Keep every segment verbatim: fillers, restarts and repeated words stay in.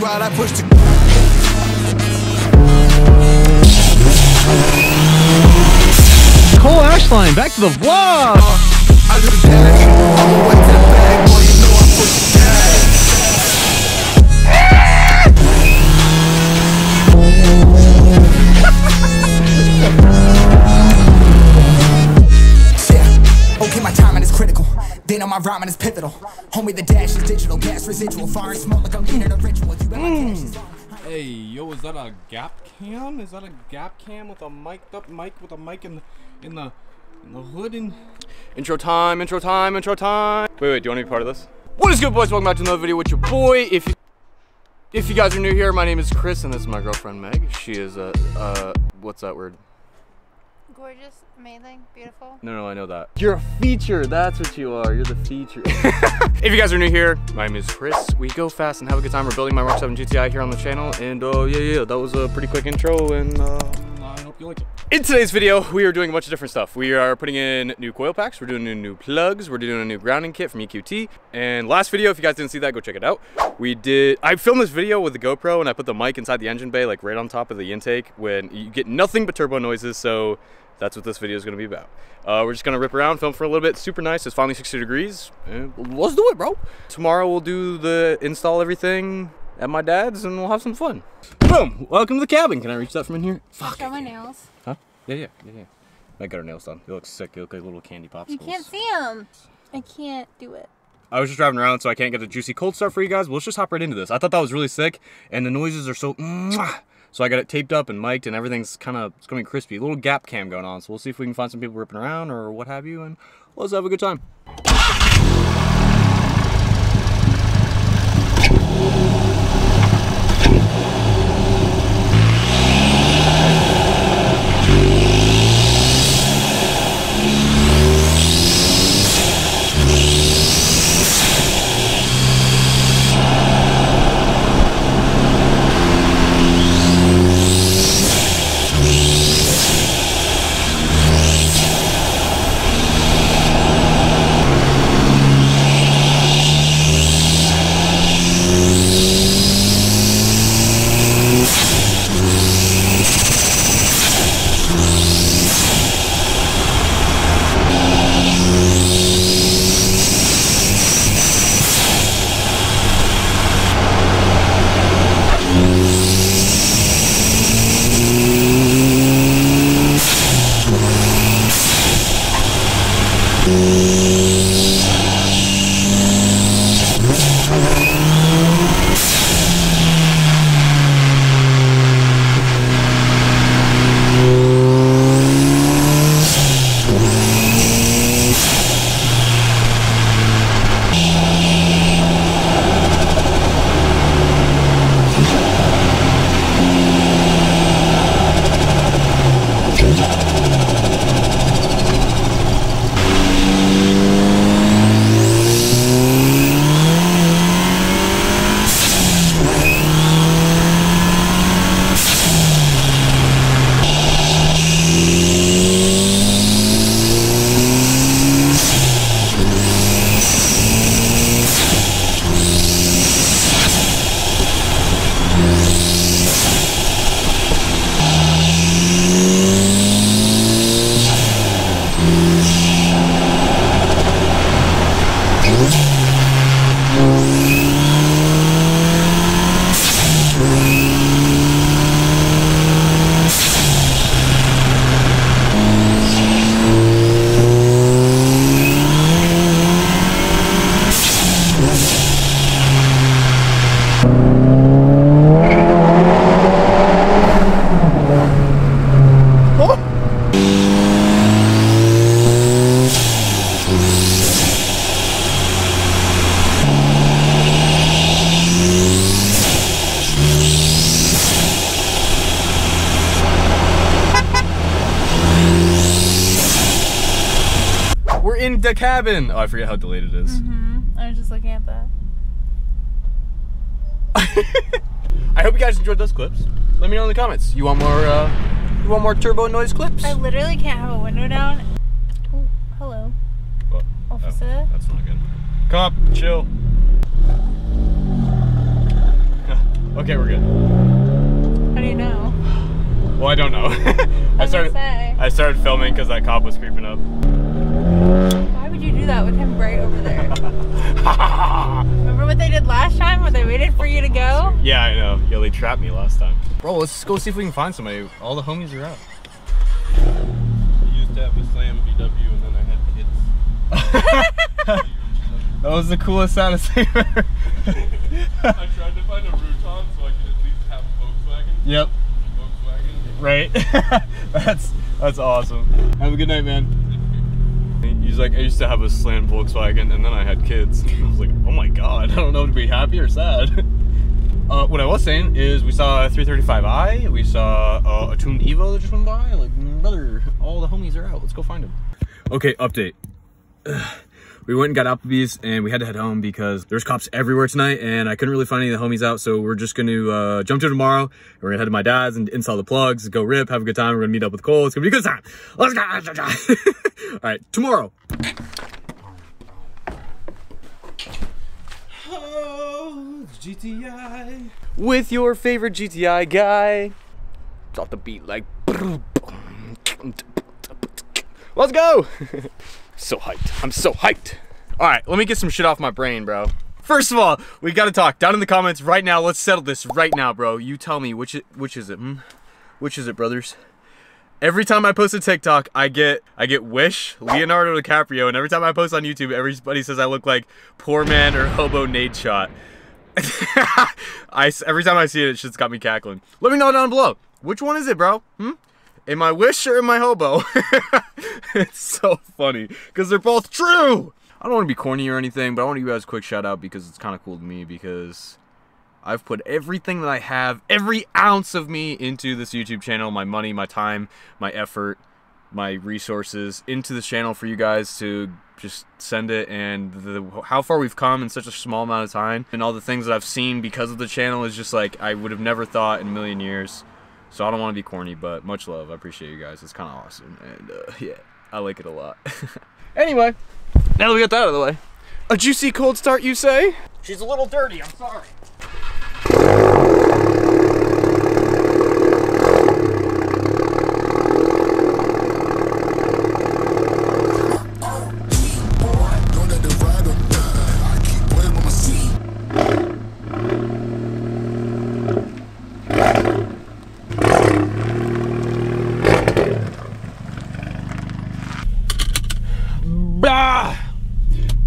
ride, I push the Cole Ashline back to the vlog. I do the dash all the way to the back, boy, you know I push the dash. Yeah, okay, my timing is critical. Then on my rhyming is pivotal. Homie, the dash is digital, gas residual, fire and smoke like I'm in a ritual. You got my dash is on. Hey, yo, is that a gap cam? Is that a gap cam with a mic'd up mic with a mic in the, in the, in the hood? And intro time, intro time, intro time. Wait, wait, do you want to be part of this? What is good, boys? Welcome back to another video with your boy. If you, if you guys are new here, my name is Chris, and this is my girlfriend Meg. She is a, uh, what's that word? Gorgeous, amazing, beautiful. No, no, I know that. You're a feature. That's what you are. You're the feature. If you guys are new here, my name is Chris. We go fast and have a good time. We're building my Mark seven G T I here on the channel. And oh, uh, yeah, yeah, that was a pretty quick intro. And uh, I hope you like it. In today's video, we are doing a bunch of different stuff. We are putting in new coil packs. We're doing new, new plugs. We're doing a new grounding kit from E Q T. And last video, if you guys didn't see that, go check it out. We did, I filmed this video with the GoPro and I put the mic inside the engine bay, like right on top of the intake when you get nothing but turbo noises. So that's what this video is going to be about. Uh, we're just going to rip around, film for a little bit. Super nice. It's finally sixty degrees. And let's do it, bro. Tomorrow we'll do the install everything at my dad's and we'll have some fun. Boom. Welcome to the cabin. Can I reach that from in here? Fuck. Show my nails. Huh? Yeah, yeah, yeah, yeah. I got our nails done. They look sick. They look like little candy popsicles. You can't see them. I can't do it. I was just driving around, so I can't get a juicy cold start for you guys. But let's just hop right into this. I thought that was really sick, and the noises are so... So I got it taped up and mic'd, and everything's kind of, it's going to be crispy. A little gap cam going on, so we'll see if we can find some people ripping around or what have you, and let's have a good time. In the cabin. Oh, I forget how delayed it is. Mm-hmm. I was just looking at that. I hope you guys enjoyed those clips. Let me know in the comments. You want more? Uh, you want more turbo noise clips? I literally can't have a window down. Oh, hello. What? Officer. Oh, that's not good. Cop, chill. Okay, we're good. How do you know? Well, I don't know. I started. Say? I started filming because that cop was creeping up. Why would you do that with him right over there? Remember what they did last time when they waited for you to go? Yeah, I know. Yo, they trapped me last time. Bro, let's go see if we can find somebody. All the homies are out. I used to have a slam V W and then I had kids. That was the coolest sound of saver. I tried to find a Ruton so I could at least have a Volkswagen. Yep. Volkswagen. Right. that's that's awesome. Have a good night, man. He's like, I used to have a slammed Volkswagen and then I had kids. I was like, oh my god, I don't know to be happy or sad. Uh, what I was saying is we saw a three thirty-five i, we saw uh, a tuned Evo that just went by. Like, brother, all the homies are out. Let's go find them. Okay, update. Ugh. We went and got Applebee's and we had to head home because there's cops everywhere tonight and I couldn't really find any of the homies out. So we're just going to uh, jump to tomorrow. We're going to head to my dad's and install the plugs, go rip, have a good time. We're going to meet up with Cole. It's going to be a good time. Let's go. All right, tomorrow. Oh, it's G T I. With your favorite G T I guy. It's off the beat like. Let's go. So hyped. I'm so hyped. All right, let me get some shit off my brain, bro. First of all, we gotta talk down in the comments right now. Let's settle this right now, bro. You tell me which which is it? Hmm? Which is it, brothers? Every time I post a TikTok, I get I get Wish, Leonardo DiCaprio, and every time I post on YouTube, everybody says I look like poor man or hobo Nade Shot. I every time I see it, it shit's got me cackling. Let me know down below. Which one is it, bro? Hmm? Am I Wish or am I hobo? It's so funny because they're both true. I don't want to be corny or anything, but I want to give you guys a quick shout out because it's kind of cool to me because I've put everything that I have, every ounce of me into this YouTube channel, my money, my time, my effort, my resources into this channel for you guys to just send it, and the, how far we've come in such a small amount of time and all the things that I've seen because of the channel is just like I would have never thought in a million years. So I don't want to be corny, but much love. I appreciate you guys. It's kind of awesome. And uh, yeah, I like it a lot. Anyway, now that we got that out of the way. A juicy cold start, you say? She's a little dirty, I'm sorry.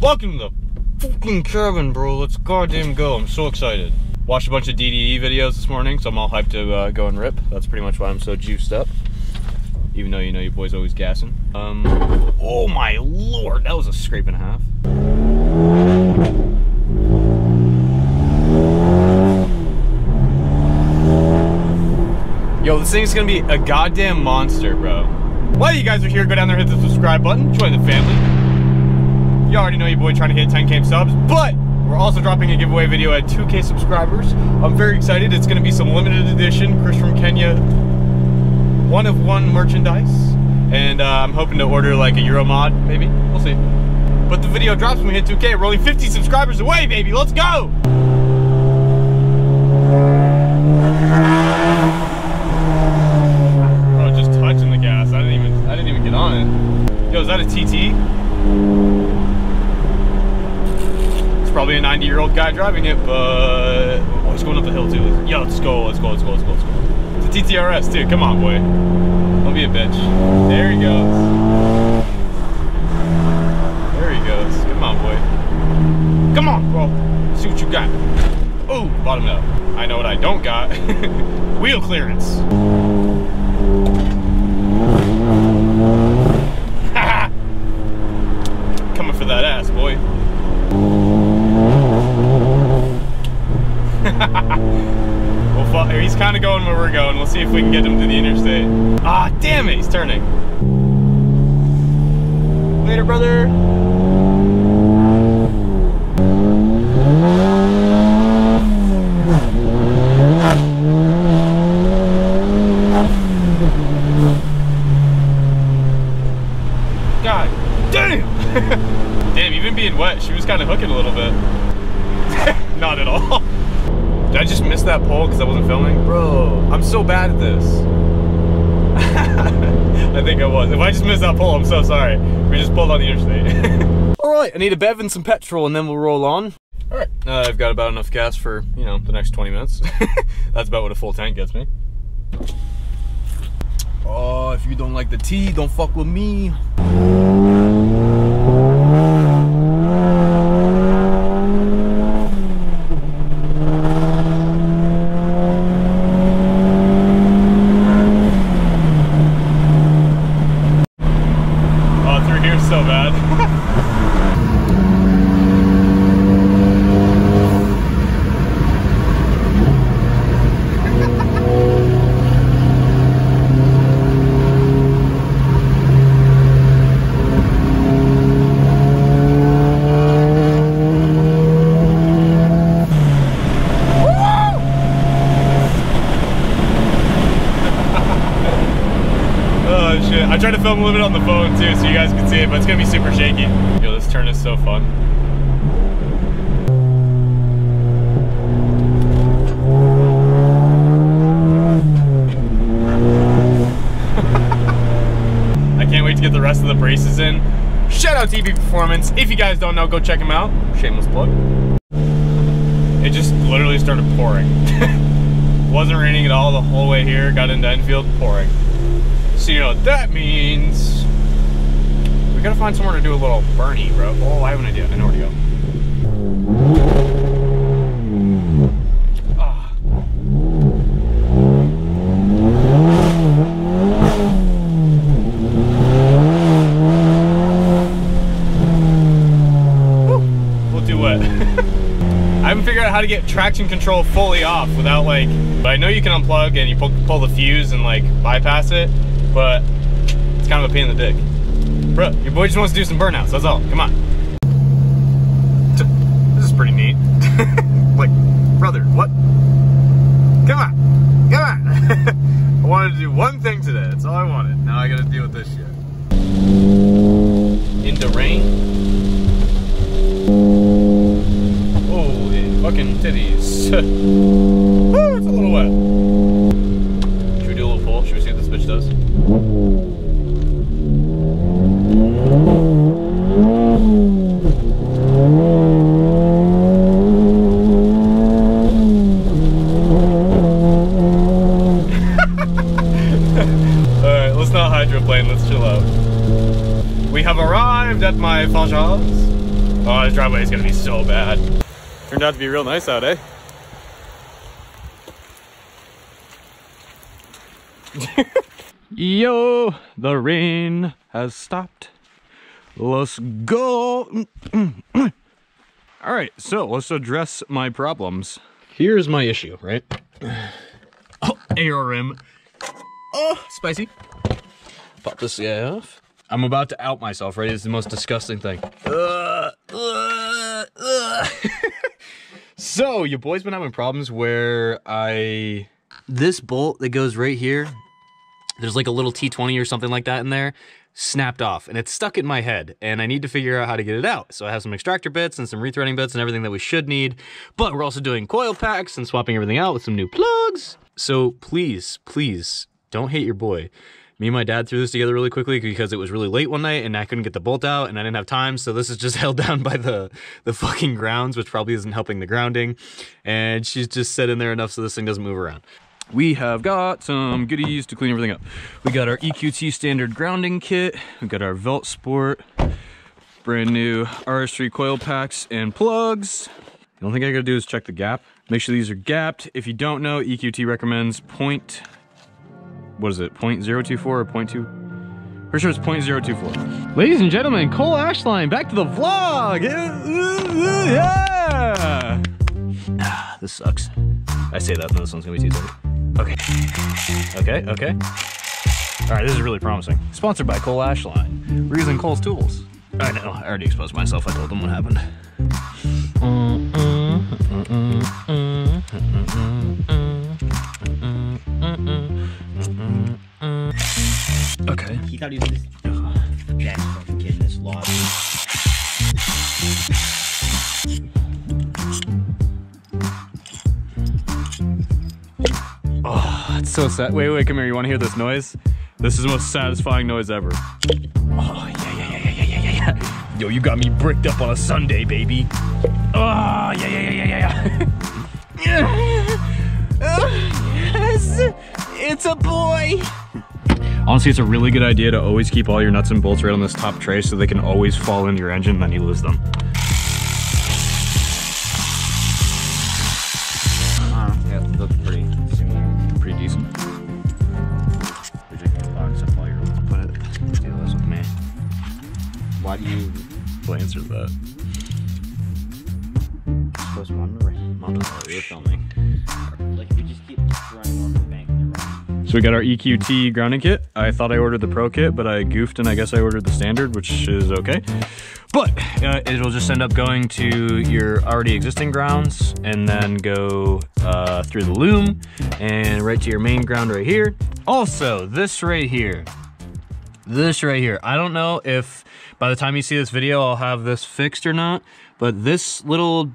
Welcome to the fucking cabin, bro. Let's goddamn go. I'm so excited. Watched a bunch of D D E videos this morning, so I'm all hyped to uh, go and rip. That's pretty much why I'm so juiced up. Even though you know your boy's always gassing. Um, oh my lord, that was a scrape and a half. Yo, this thing's gonna be a goddamn monster, bro. While you guys are here, go down there, hit the subscribe button, join the family. You already know your boy trying to hit ten K subs, but we're also dropping a giveaway video at two K subscribers. I'm very excited. It's going to be some limited edition Chris From Kenya one of one merchandise. And uh, I'm hoping to order like a Euro mod, maybe. We'll see. But the video drops when we hit two K. We're only fifty subscribers away, baby. Let's go! Oh, just touching the gas. I didn't even, I didn't even get on it. Yo, is that a T T? Probably a ninety year old guy driving it, but oh, he's going up the hill too. Yo, let's go, let's go, let's go, let's go, let's go. It's a T T R S, dude. Come on, boy. Don't be a bitch. There he goes. There he goes. Come on, boy. Come on, bro. See what you got. Oh, bottom up. I know what I don't got. Wheel clearance. Coming for that ass, boy. Well, he's kind of going where we're going. We'll see if we can get him to the interstate. Ah, damn it, he's turning. Later, brother. God damn! Damn, even being wet, she was kind of hooking a little bit. Not at all. just missed that pole because I wasn't filming? Bro, I'm so bad at this. I think I was. If I just missed that pole, I'm so sorry. We just pulled on the interstate. All right, I need a bev and some petrol and then we'll roll on. All right, uh, I've got about enough gas for, you know, the next twenty minutes. That's about what a full tank gets me. Oh, if you don't like the tea, don't fuck with me. I tried to film a little bit on the phone too so you guys can see it, but it's gonna be super shaky. Yo, this turn is so fun. I can't wait to get the rest of the braces in. Shout out T B Performance. If you guys don't know, go check them out. Shameless plug. It just literally started pouring. Wasn't raining at all the whole way here, got into Enfield, pouring. So you know what that means. We gotta find somewhere to do a little Bernie, bro. Oh, I have an idea. I know where to go. Ah. We'll do what? I haven't figured out how to get traction control fully off without like. But I know you can unplug and you pull, pull the fuse and like bypass it. But it's kind of a pain in the dick. Bro, your boy just wants to do some burnouts, that's all, come on. This is pretty neat. Like, brother, what? Come on, come on. I wanted to do one thing today, that's all I wanted. Now I gotta deal with this shit. Into rain. Holy fucking titties. Woo, it's a little wet. Should we see what this bitch does? Alright, let's not hydroplane, let's chill out. We have arrived at my Fanchas. Oh, this driveway is gonna be so bad. Turned out to be real nice out, eh? Yo, the rain has stopped. Let's go. All right, so let's address my problems. Here's my issue, right? Oh, A R M. Oh, spicy. Pop this guy off. I'm about to out myself, right? It's the most disgusting thing. Uh, uh, uh. So, your boy's been having problems where I... This bolt that goes right here, there's like a little T twenty or something like that in there, snapped off, and it's stuck in my head, and I need to figure out how to get it out. So I have some extractor bits and some rethreading bits and everything that we should need, but we're also doing coil packs and swapping everything out with some new plugs. So please, please, don't hate your boy. Me and my dad threw this together really quickly because it was really late one night and I couldn't get the bolt out and I didn't have time, so this is just held down by the, the fucking grounds, which probably isn't helping the grounding, and she's just set in there enough so this thing doesn't move around. We have got some goodies to clean everything up. We got our E Q T standard grounding kit. We got our Velt Sport, brand new R S three coil packs and plugs. The only thing I gotta do is check the gap. Make sure these are gapped. If you don't know, E Q T recommends point, what is it, point zero two four or point two? Pretty sure it's point zero two four. Ladies and gentlemen, Cole Ashline, back to the vlog. Yeah. Ah, this sucks. I say that, but this one's gonna be too tight. Okay, okay, okay. All right, this is really promising. Sponsored by Cole Ashline. We're using Cole's tools. I know, I already exposed myself. I told them what happened. Okay. You gotta use this jack fucking kid in this log. so sad. Wait, wait, come here. You want to hear this noise? This is the most satisfying noise ever. Oh, yeah, yeah, yeah, yeah, yeah, yeah, yeah. Yo, you got me bricked up on a Sunday, baby. Oh, yeah, yeah, yeah, yeah, yeah. Yeah. Oh, yes, it's a boy. Honestly, it's a really good idea to always keep all your nuts and bolts right on this top tray so they can always fall into your engine and then you lose them. Why do you? I'll answer that. Supposed to monitor. Monitor. We're filming. Like we just keep running over the bank. So we got our E Q T grounding kit. I thought I ordered the Pro kit, but I goofed and I guess I ordered the standard, which is okay. But uh, it'll just end up going to your already existing grounds and then go uh, through the loom and right to your main ground right here. Also, this right here. This right here. I don't know if by the time you see this video, I'll have this fixed or not, but this little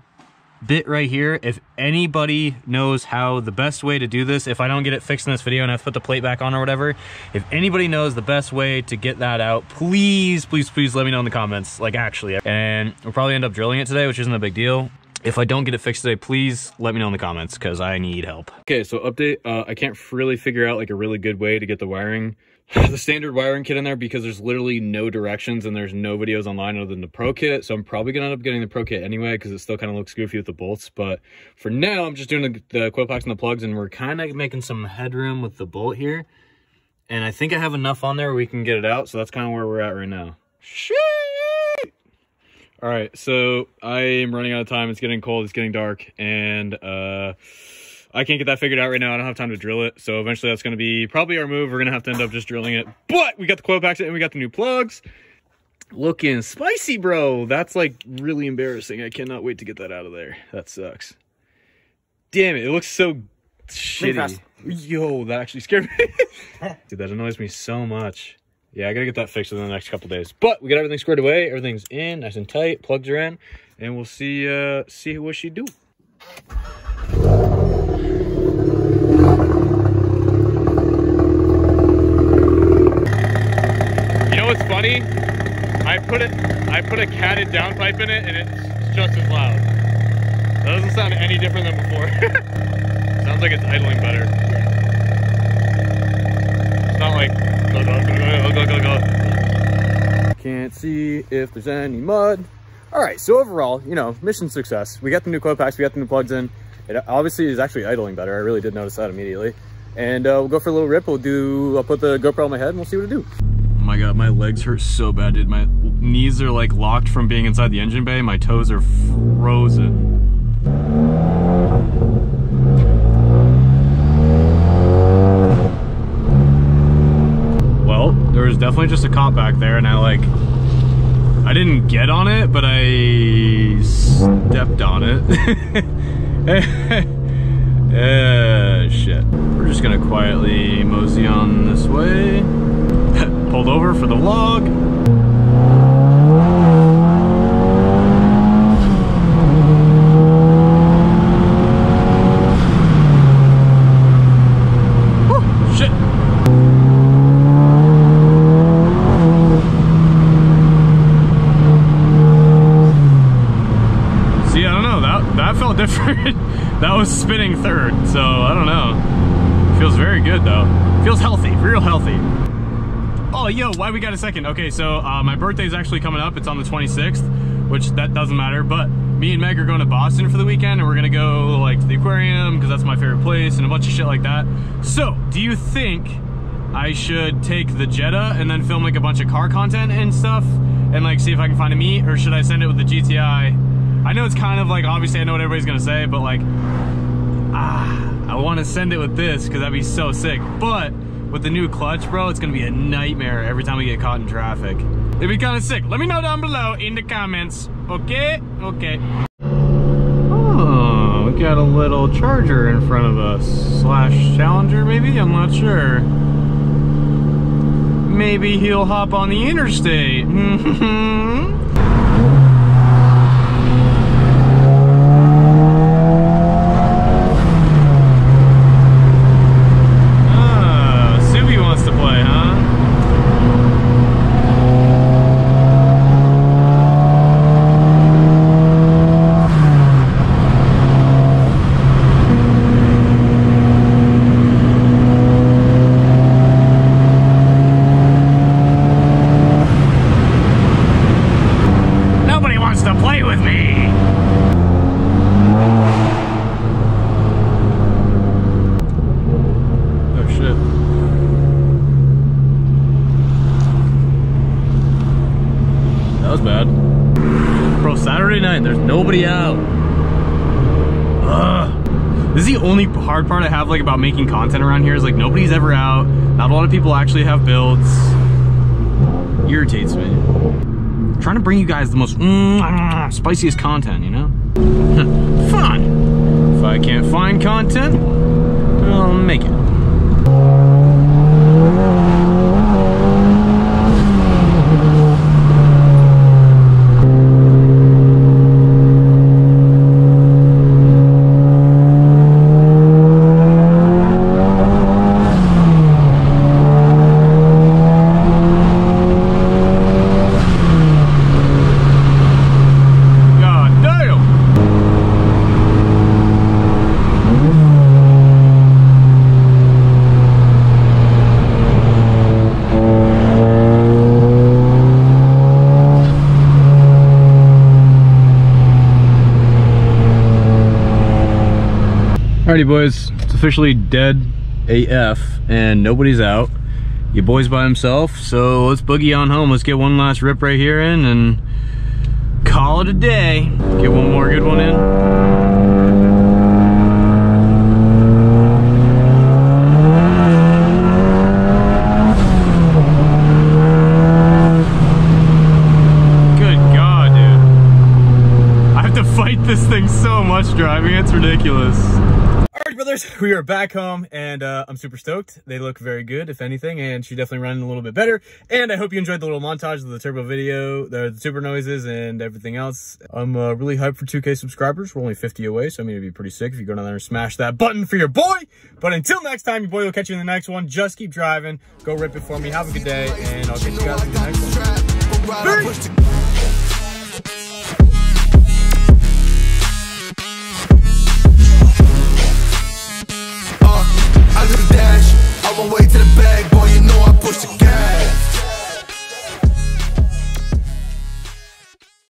bit right here, if anybody knows how the best way to do this, if I don't get it fixed in this video and I have to put the plate back on or whatever, if anybody knows the best way to get that out, please, please, please let me know in the comments, like actually. And we'll probably end up drilling it today, which isn't a big deal. If I don't get it fixed today, please let me know in the comments because I need help. Okay, so update, uh, I can't really figure out like a really good way to get the wiring, the standard wiring kit in there because there's literally no directions and there's no videos online other than the Pro kit. So I'm probably gonna end up getting the Pro kit anyway because it still kind of looks goofy with the bolts. But for now, I'm just doing the, the coil packs and the plugs and we're kind of making some headroom with the bolt here. And I think I have enough on there we can get it out. So that's kind of where we're at right now. Shit! All right, so I am running out of time. It's getting cold, it's getting dark, and uh, I can't get that figured out right now. I don't have time to drill it, so eventually that's gonna be probably our move. We're gonna have to end up just drilling it, but we got the coil packs and we got the new plugs. Looking spicy, bro. That's like really embarrassing. I cannot wait to get that out of there. That sucks. Damn it, it looks so shitty. Yo, that actually scared me. Dude, that annoys me so much. Yeah, I gotta get that fixed in the next couple days. But we got everything squared away. Everything's in, nice and tight. Plugs are in, and we'll see uh, see what she do. You know what's funny? I put it, I put a catted downpipe in it, and it's just as loud. That doesn't sound any different than before. Sounds like it's idling better. It's not like. Go, go, go, go, go, go. Can't see if there's any mud. All right, so overall, you know, mission success. We got the new coil packs, we got the new plugs in. It obviously is actually idling better. I really did notice that immediately. And uh, we'll go for a little rip. We'll do, I'll put the GoPro on my head and we'll see what it do. Oh my God, my legs hurt so bad, dude. My knees are like locked from being inside the engine bay. My toes are frozen. There was definitely just a cop back there and I like, I didn't get on it, but I stepped on it. uh, shit. We're just gonna quietly mosey on this way. Pulled over for the vlog. That was spinning third, so I don't know. Feels very good though. Feels healthy, real healthy. Oh, yo, why we got a second? Okay, so uh, my birthday's actually coming up. It's on the twenty-sixth, which that doesn't matter, but me and Meg are going to Boston for the weekend and we're gonna go like to the aquarium because that's my favorite place and a bunch of shit like that. So, do you think I should take the Jetta and then film like a bunch of car content and stuff and like see if I can find a meet, or should I send it with the G T I? I know it's kind of like, obviously I know what everybody's gonna say, but like, ah, I wanna send it with this because that'd be so sick. But with the new clutch, bro, it's gonna be a nightmare every time we get caught in traffic. It'd be kind of sick. Let me know down below in the comments, okay? Okay. Oh, we got a little Charger in front of us, slash Challenger maybe, I'm not sure. Maybe he'll hop on the interstate. Nobody out. Ugh. This is the only hard part I have like about making content around here is like nobody's ever out. Not a lot of people actually have builds. Irritates me. I'm trying to bring you guys the most mm, spiciest content, you know? Fine. If I can't find content, I'll make it. Alrighty boys, it's officially dead A F and nobody's out. Your boy's by himself, so let's boogie on home. Let's get one last rip right here in and call it a day. Get one more good one in. This thing so much driving, it's ridiculous. All right, brothers, we are back home, and uh, I'm super stoked. They look very good, if anything, and she definitely ran a little bit better. And I hope you enjoyed the little montage of the turbo video, the super noises, and everything else. I'm uh, really hyped for two K subscribers. We're only fifty away, so I mean, it'd be pretty sick if you go down there and smash that button for your boy. But until next time, your boy will catch you in the next one. Just keep driving. Go rip it for me. Have a good day, and I'll catch you guys in the next one. Peace.